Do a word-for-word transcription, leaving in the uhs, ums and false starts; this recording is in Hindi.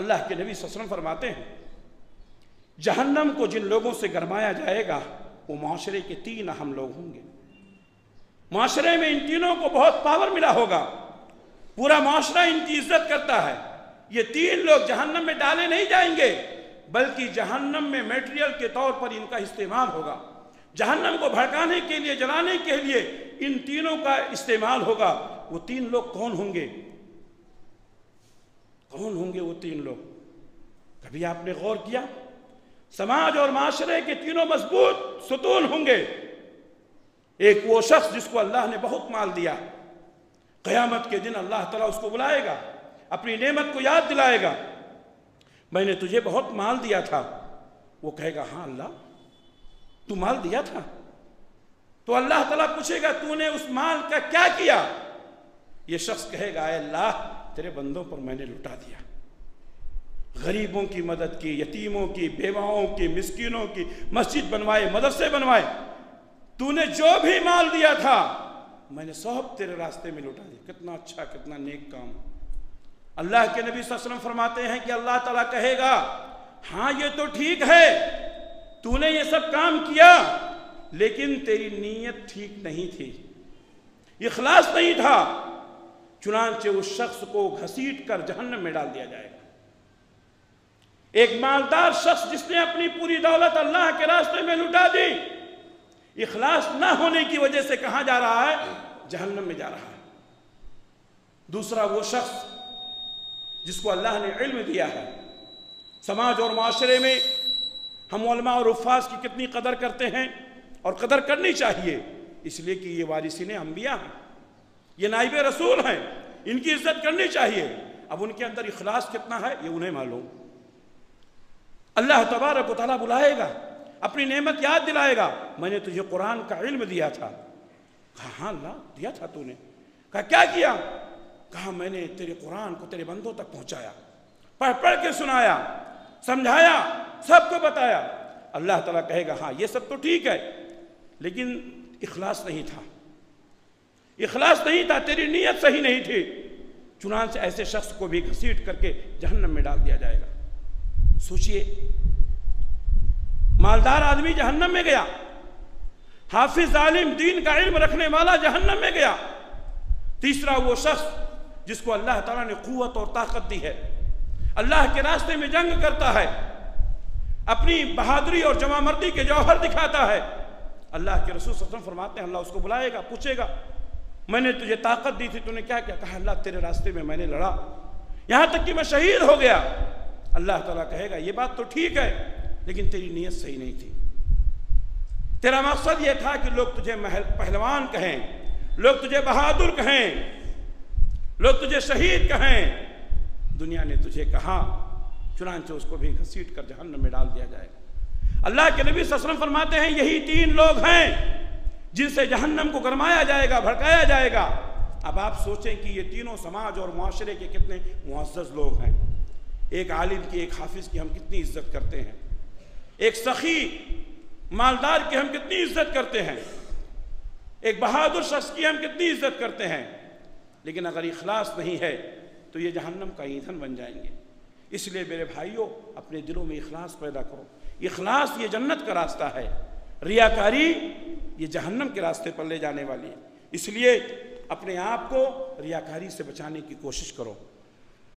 अल्लाह के नबी सल्लल्लाहु अलैहि वसल्लम फरमाते हैं, जहन्नम को जिन लोगों से गरमाया जाएगा वो माशरे के तीन अहम लोग होंगे। माशरे में इन तीनों को बहुत पावर मिला होगा, पूरा माशरा इनकी इज्जत करता है। ये तीन लोग जहन्नम में डाले नहीं जाएंगे, बल्कि जहन्नम में मेटेरियल के तौर पर इनका इस्तेमाल होगा। जहन्नम को भड़काने के लिए, जलाने के लिए इन तीनों का इस्तेमाल होगा। वो तीन लोग कौन होंगे? कौन होंगे वो तीन लोग? कभी आपने गौर किया? समाज और माशरे के तीनों मजबूत सुतून होंगे। एक वो शख्स जिसको अल्लाह ने बहुत माल दिया, क़यामत के दिन अल्लाह ताला उसको बुलाएगा, अपनी नेमत को याद दिलाएगा, मैंने तुझे बहुत माल दिया था। वो कहेगा, हाँ अल्लाह, तू माल दिया था। तो अल्लाह ताला पूछेगा, तूने उस माल का क्या किया? ये शख्स कहेगा, ऐ अल्लाह, तेरे बंदों पर मैंने लुटा दिया, गरीबों की मदद की, यतीमों की, बेवाओं की, मिस्किनों की, मस्जिद बनवाए, मदरसे बनवाए, तूने जो भी माल दिया था मैंने सब तेरे रास्ते में लुटा दिया। कितना अच्छा, कितना नेक काम। अल्लाह के नबी सल्लल्लाहु अलैहि वसल्लम फरमाते हैं कि अल्लाह ताला कहेगा, हाँ ये तो ठीक है, तूने ये सब काम किया, लेकिन तेरी नीयत ठीक नहीं थी, इखलास नहीं था, चुनांचे उस शख्स को घसीट कर जहन्नम में डाल दिया जाएगा। एक मालदार शख्स जिसने अपनी पूरी दौलत अल्लाह के रास्ते में लुटा दी, इखलास ना होने की वजह से कहाँ जा रहा है? जहन्नम में जा रहा है। दूसरा वो शख्स जिसको अल्लाह ने इल्म दिया है। समाज और माशरे में हम उलमा और उफ़ास की कितनी कदर करते हैं, और कदर करनी चाहिए, इसलिए कि ये वारिसिन अंबिया हैं, ये नाइब रसूल हैं, इनकी इज्जत करनी चाहिए। अब उनके अंदर इखलास कितना है ये उन्हें मालूम। अल्लाह तबारक व तआला बुलाएगा, अपनी नेमत याद दिलाएगा, मैंने तुझे कुरान का इल्म दिया था। कहा, हाँ अल्लाह, दिया था तूने। कहा, क्या किया? कहा, मैंने तेरे कुरान को तेरे बंदों तक पहुंचाया, पढ़ पढ़ के सुनाया, समझाया, सबको बताया। अल्लाह ताला कहेगा, हाँ ये सब तो ठीक है, लेकिन इखलास नहीं था, इखलास नहीं था, तेरी नीयत सही नहीं थी, चुनांचे ऐसे शख्स को भी घसीट करके जहन्नम में डाल दिया जाएगा। सोचिए, मालदार आदमी जहन्नम में गया, हाफिज आलिम, दीन का इल्म रखने वाला जहन्नम में गया। तीसरा वो शख्स जिसको अल्लाह ताला ने कुव्वत और ताकत दी है, अल्लाह के रास्ते में जंग करता है, अपनी बहादुरी और जवामर्दी के जौहर दिखाता है। अल्लाह के रसूल सल्लल्लाहु अलैहि वसल्लम फरमाते हैं, अल्लाह उसको बुलाएगा, पूछेगा, मैंने तुझे ताकत दी थी, तूने क्या किया? कहा, अल्लाह तेरे रास्ते में मैंने लड़ा, यहाँ तक कि मैं शहीद हो गया। अल्लाह ताला कहेगा, ये बात तो ठीक है, लेकिन तेरी नीयत सही नहीं थी। तेरा मकसद यह था कि लोग तुझे महल पहलवान कहें, लोग तुझे बहादुर कहें, लोग तुझे शहीद कहें, दुनिया ने तुझे कहा। चुनांचे उसको भी घसीट कर जहन्नम में डाल दिया जाएगा। अल्लाह के नबी सल्लल्लाहु अलैहि वसल्लम फरमाते हैं, यही तीन लोग हैं जिनसे जहन्नम को गरमाया जाएगा, भड़काया जाएगा। अब आप सोचें कि ये तीनों समाज और माशरे के कितने मुअज़्ज़ज़ लोग हैं। एक आलिम की, एक हाफिज़ की हम कितनी इज्जत करते हैं, एक सखी मालदार की हम कितनी इज्जत करते हैं, एक बहादुर शख्स की हम कितनी इज्जत करते हैं, लेकिन अगर इखलास नहीं है तो ये जहन्नम का ईंधन बन जाएंगे। इसलिए मेरे भाइयों, अपने दिलों में इखलास पैदा करो। इखलास ये जन्नत का रास्ता है, रियाकारी ये जहन्नम के रास्ते पर ले जाने वाली है। इसलिए अपने आप को रियाकारी से बचाने की कोशिश करो।